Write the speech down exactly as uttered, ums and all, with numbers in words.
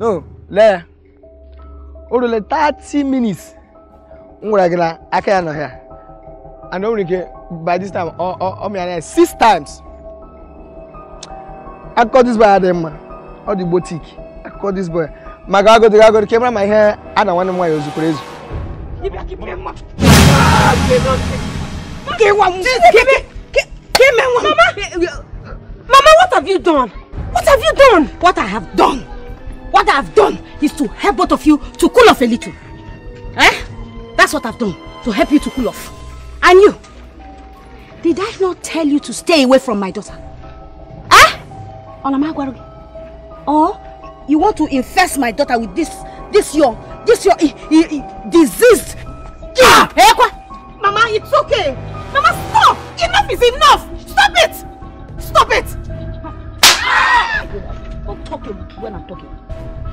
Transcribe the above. No, le. Over the thirty minutes. I'm going to I can't know here. And only by this time, oh, oh, oh, six times. I caught this boy at them, or the boutique. I caught this boy. My guy got the guy got the camera, my hair, and I want him why he was crazy. Give me a give me a mama. Give me a mama. Mama, what have you done? What have you done? What I have done, what I have done is to help both of you to cool off a little. Eh? That's what I've done, to help you to cool off. And you, did I not tell you to stay away from my daughter? Eh? Or you want to infest my daughter with this, this your, this your I, I, I, disease? Yeah. Mama, it's okay. Mama, stop! Enough is enough! Stop it! Stop it! Don't talk to me when I'm talking.